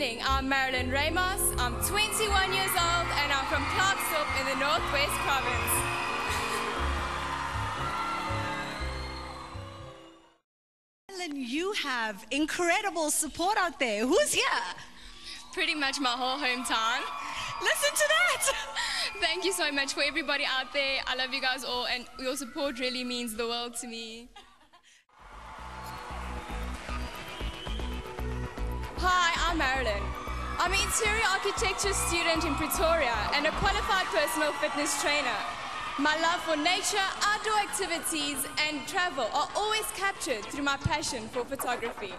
evening, I'm Marilyn Ramos, I'm 21 years old and I'm from Klerksdorp in the Northwest Province. You have incredible support out there. Who's here? Pretty much my whole hometown. Listen to that. Thank you so much for everybody out there. I love you guys all, and your support really means the world to me. Hi, I'm Marilyn. I'm an interior architecture student in Pretoria and a qualified personal fitness trainer. My love for nature, outdoor activities and travel are always captured through my passion for photography.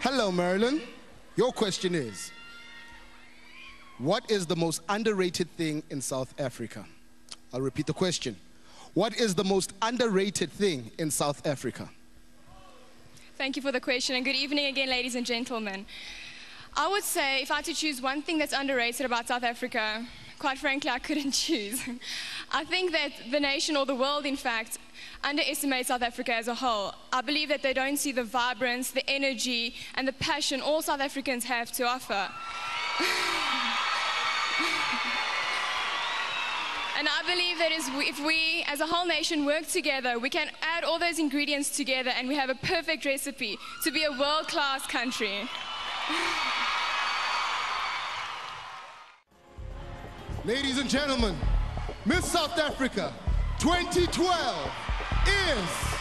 Hello, Marilyn. Your question is, what is the most underrated thing in South Africa? I'll repeat the question. What is the most underrated thing in South Africa? Thank you for the question, and good evening again, ladies and gentlemen. I would say if I had to choose one thing that's underrated about South Africa, quite frankly, I couldn't choose. I think that the nation, or the world in fact, underestimate South Africa as a whole. I believe that they don't see the vibrance, the energy, and the passion all South Africans have to offer. And I believe that if we, as a whole nation, work together, we can add all those ingredients together and we have a perfect recipe to be a world-class country. Ladies and gentlemen, Miss South Africa 2012 is...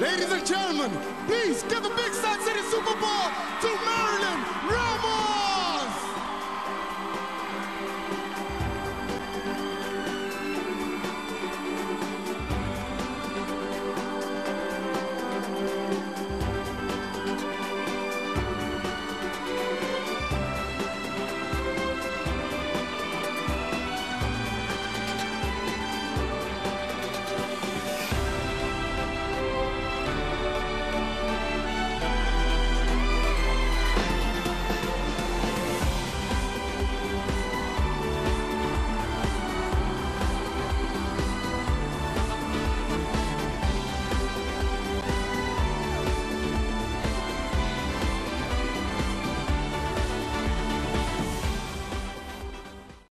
Ladies and gentlemen, please give a big Sun City Super Bowl to Marilyn Ramos!